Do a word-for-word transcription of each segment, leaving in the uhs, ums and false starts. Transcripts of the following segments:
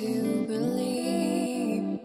to believe.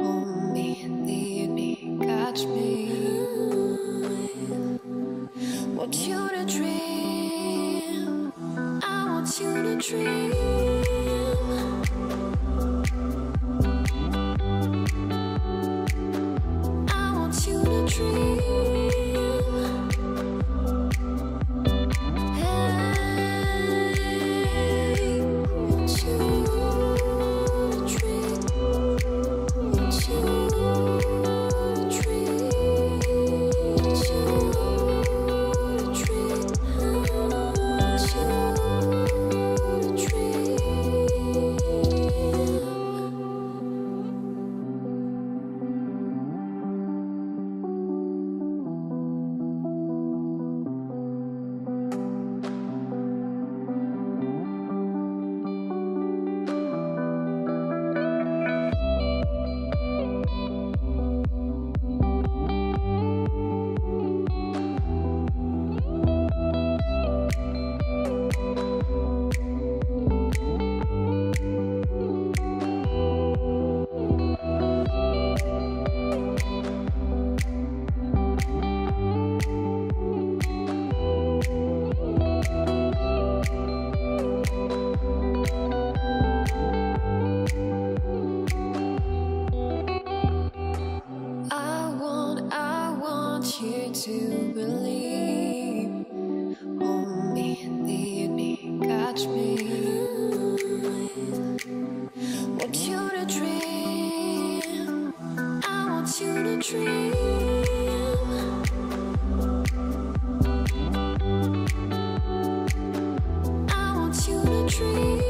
Hold me, need me, catch me. Want you to dream, I want you to dream. To believe, hold me, need me, catch me. Want you to dream, I want you to dream. I want you to dream.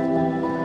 You.